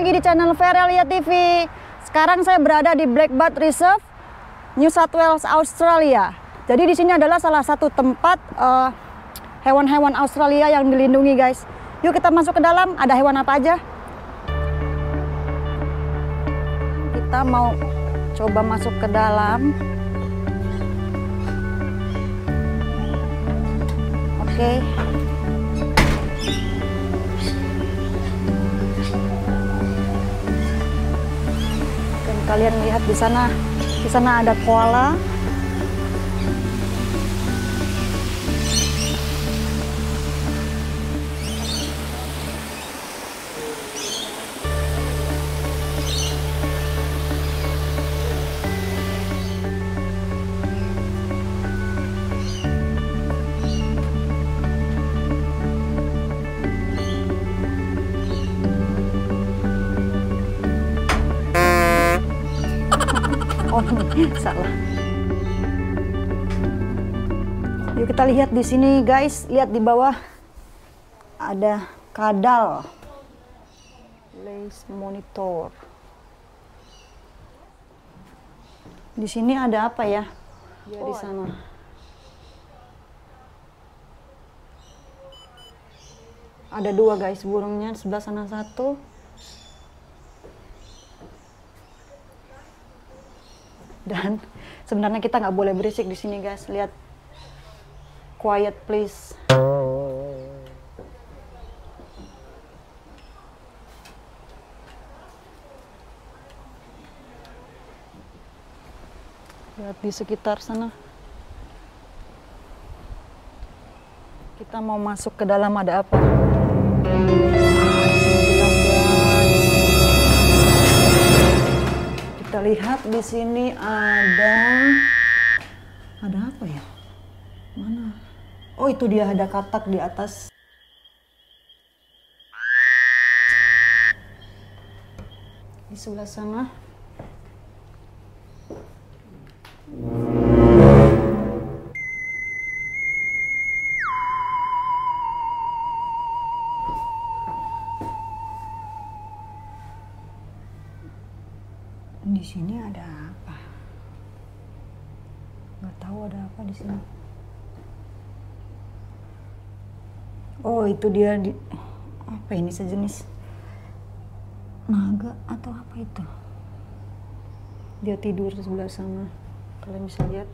lagi di channel Feralia TV. Sekarang saya berada di Blackbutt Reserve, New South Wales, Australia. Jadi di sini adalah salah satu tempat hewan-hewan Australia yang dilindungi, guys. Yuk kita masuk ke dalam. Ada hewan apa aja? Kita mau coba masuk ke dalam. Oke. Kalian lihat di sana ada koala. Salah. Yuk kita lihat di sini, guys. Lihat di bawah ada kadal. Place monitor. Di sini ada apa ya? Ya, di sana. Ada dua, guys, burungnya. Sebelah sana satu. Dan sebenarnya kita nggak boleh berisik di sini, guys. Lihat, quiet please. Lihat di sekitar sana. Kita mau masuk ke dalam, ada apa? Kita lihat di sini ada apa ya? Mana? Oh, itu dia, ada katak di atas. Di sebelah sana. Di sini ada apa? Nggak tahu ada apa di sini. Oh, itu dia, apa ini, sejenis naga atau apa itu? Dia tidur di sebelah sana. Kalian bisa lihat.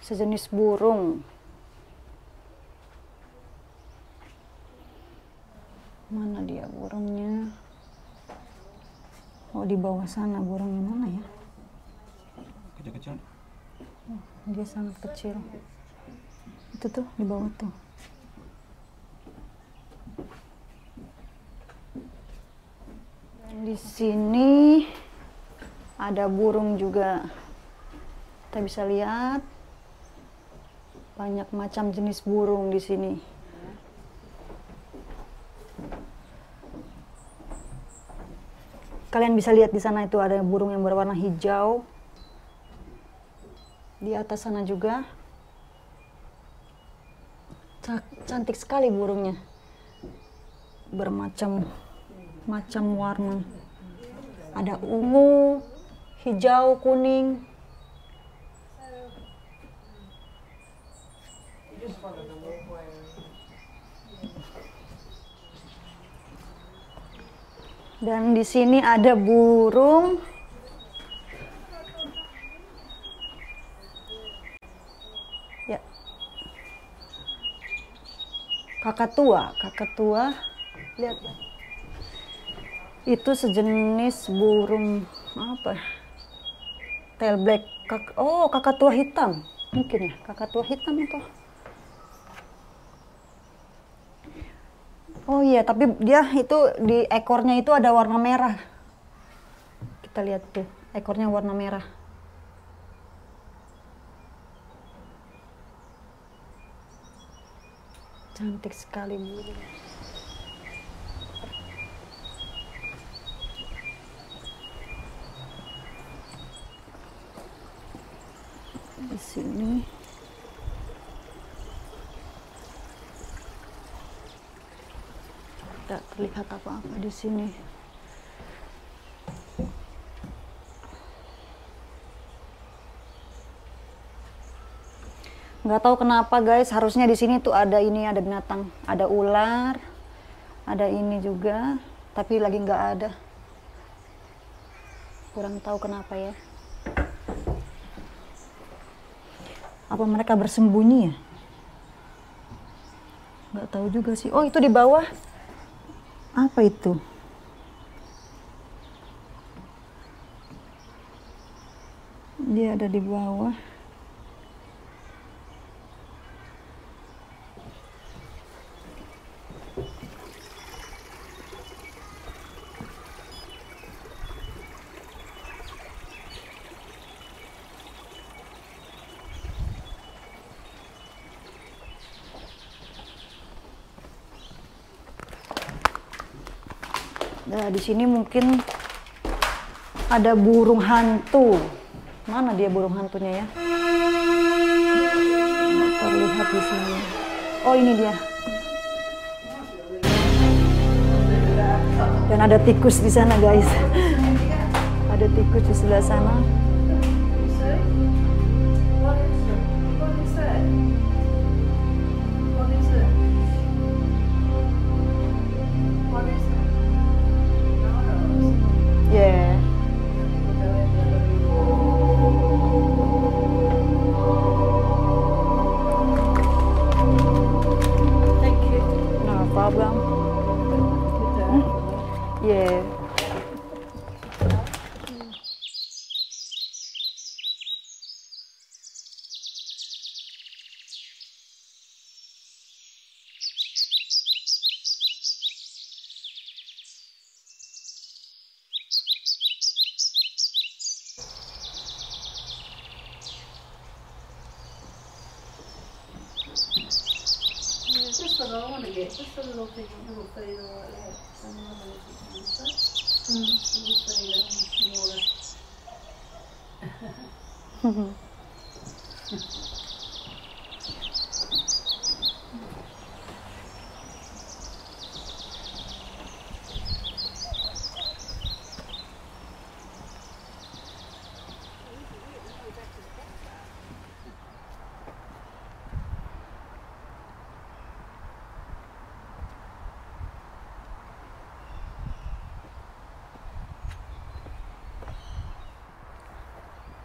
Sejenis burung. Mana dia burungnya? Oh, di bawah sana burungnya, mana ya? Kecil-kecil. Oh, dia sangat kecil. Itu tuh di bawah tuh. Dan di sini ada burung juga. Kita bisa lihat. Banyak macam jenis burung di sini. Kalian bisa lihat di sana itu ada burung yang berwarna hijau. Di atas sana juga. Cantik sekali burungnya. Bermacam-macam warna. Ada ungu, hijau, kuning. Dan di sini ada burung ya, kakak tua. Lihat, itu sejenis burung apa, tailback. Oh, kakak tua hitam mungkin ya, kakak tua hitam itu. Oh iya, tapi dia itu di ekornya itu ada warna merah. Kita lihat tuh, ekornya warna merah. Cantik sekali burung. sini. Tidak terlihat apa-apa di sini. Nggak tahu kenapa guys, harusnya di sini tuh ada ini, ada binatang, ada ular, ada ini juga, tapi lagi nggak ada. Kurang tahu kenapa ya. Apa mereka bersembunyi ya? Nggak tahu juga sih. Oh, itu di bawah. Apa itu? Dia ada di bawah. Nah, di sini mungkin ada burung hantu. Mana dia burung hantunya ya? Nggak terlihat di sini. Oh, ini dia. Dan ada tikus di sana, guys. Ada tikus di sebelah sana. Just a little thing of little fader like that. Some other little cancer. Little fader, smaller.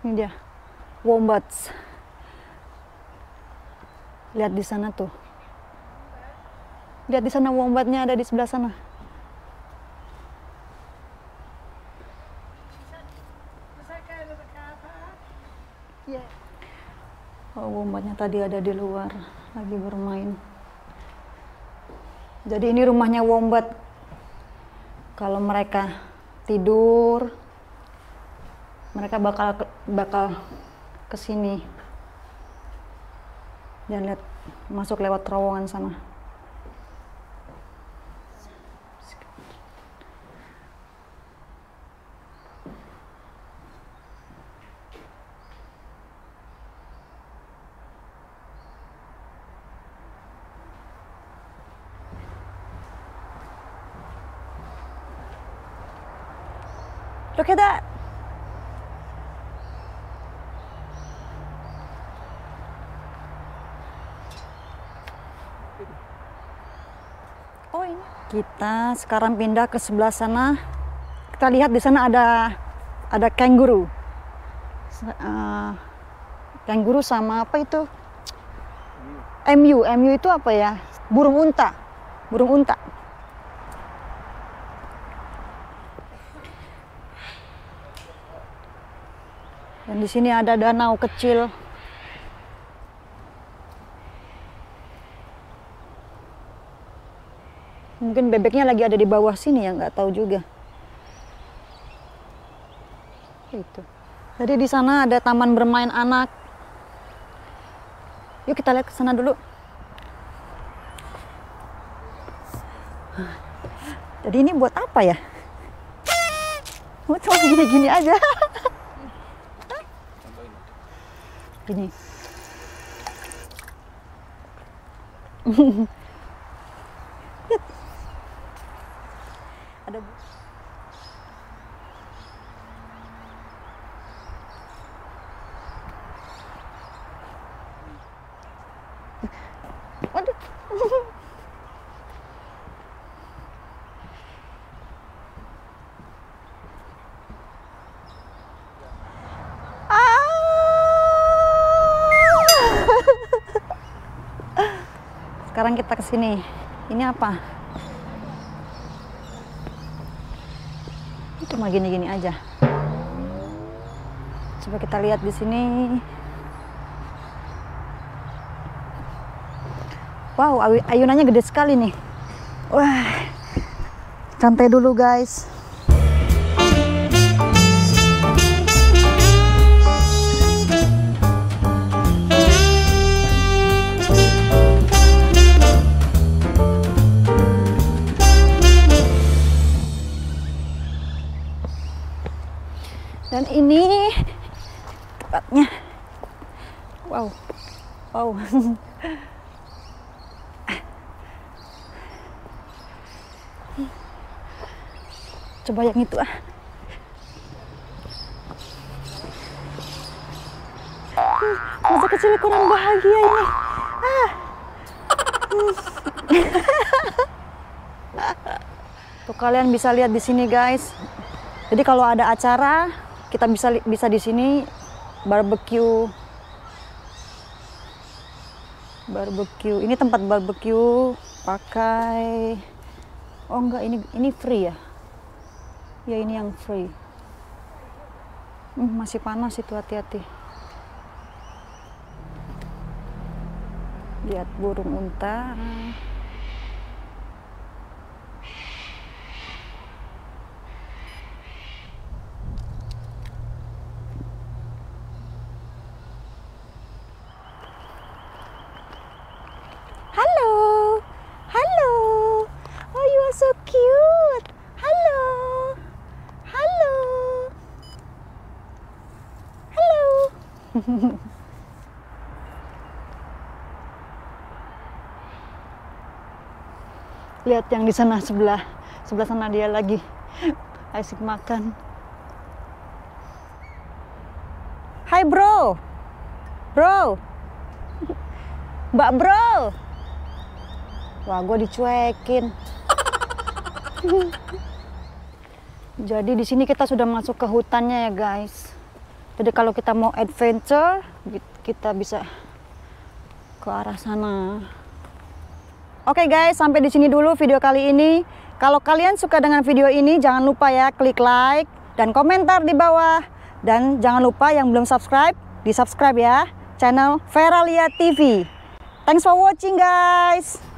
Ini dia, wombats. Lihat di sana tuh. Lihat di sana, wombatnya ada di sebelah sana. Oh, wombatnya tadi ada di luar, lagi bermain. Jadi ini rumahnya wombat. Kalau mereka tidur, mereka bakal ke sini. Dan lihat, masuk lewat terowongan sana. Look at that. Kita sekarang pindah ke sebelah sana. Kita lihat di sana ada kanguru. Kanguru sama apa itu? MU. MU itu apa ya? Burung unta. Burung unta. Dan di sini ada danau kecil. Mungkin bebeknya lagi ada di bawah sini ya, nggak tahu juga. Itu. Jadi di sana ada taman bermain anak. Yuk kita lihat ke sana dulu. Jadi ini buat apa ya? Cuma gini-gini aja. gini. Ada bu. Aduh. Sekarang kita ke sini. Ini apa? Cuma gini-gini aja. Coba kita lihat di sini. Wow, ayunannya gede sekali nih. Wah. Santai dulu, guys. Dan ini tempatnya, wow, wow. Coba yang itu ah. Masa kecil kurang bahagia ini. Ah. Tuh kalian bisa lihat di sini guys. Jadi kalau ada acara kita bisa di sini barbecue. Ini tempat barbecue pakai, oh enggak, ini free ya. Ya ini yang free. Masih panas itu, hati-hati. Lihat burung unta. Lihat yang di sana, sebelah sana dia lagi asik makan. Hai bro, mbak bro. Wah, gue dicuekin. Jadi di sini kita sudah masuk ke hutannya ya guys. Jadi kalau kita mau adventure, kita bisa ke arah sana. Oke guys, sampai di sini dulu video kali ini. Kalau kalian suka dengan video ini, jangan lupa ya klik like dan komentar di bawah. Dan jangan lupa yang belum subscribe, di subscribe ya channel Feralia TV. Thanks for watching guys.